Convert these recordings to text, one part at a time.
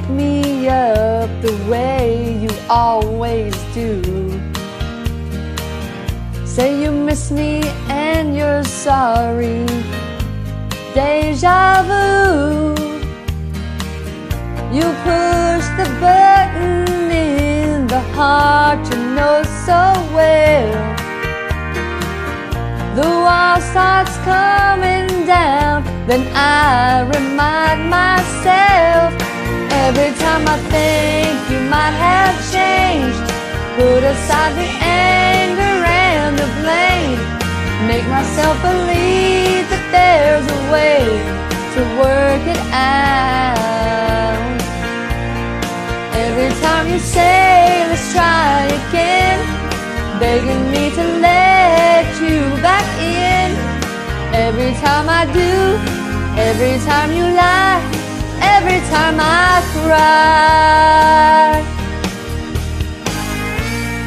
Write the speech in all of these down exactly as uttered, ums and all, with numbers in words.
Wake me up the way you always do. Say you miss me and you're sorry. Deja vu. You push the button in the heart you know so well. The wall starts coming down, then I remind myself. Every time I think you might have changed, put aside the anger and the blame. Make myself believe that there's a way to work it out. Every time you say, let's try again, begging me to let you back in. Every time I do, every time you lie, every time I cry.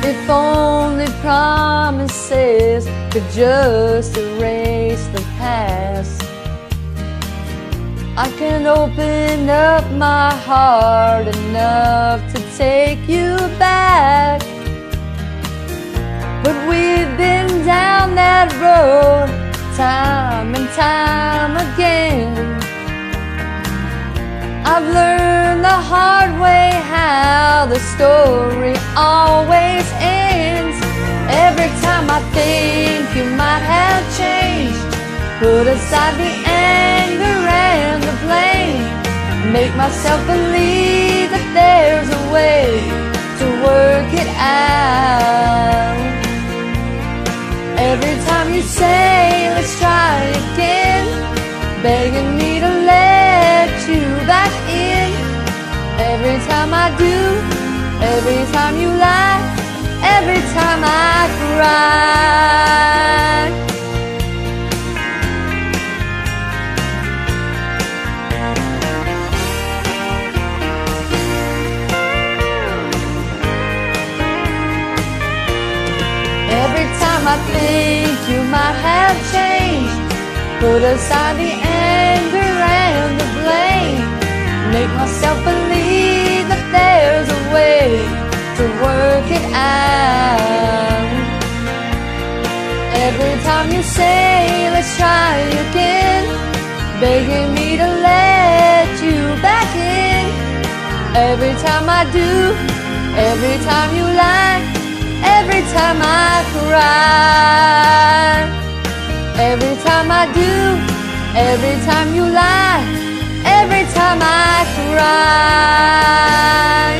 If only promises could just erase the past, I can open up my heart enough to take you back. But we've been down that road time and time again. I've learned the hard way how the story always ends. Every time I think you might have changed, put aside the anger and the blame. Make myself believe that there's a way to work it out. Every time you say, let's try again, begging me to let you back in. Every time I do, every time you lie, every time I cry. I think you might have changed. Put aside the anger and the blame. Make myself believe that there's a way to work it out. Every time you say, let's try again, begging me to let you back in. Every time I do, every time you lie, every time I cry. Every time I do, every time you lie, every time I cry.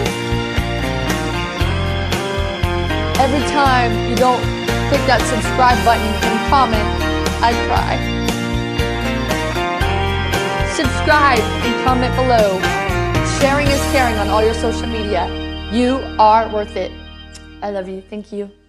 Every time you don't click that subscribe button and comment, I cry. Subscribe and comment below. Sharing is caring on all your social media. You are worth it. I love you. Thank you.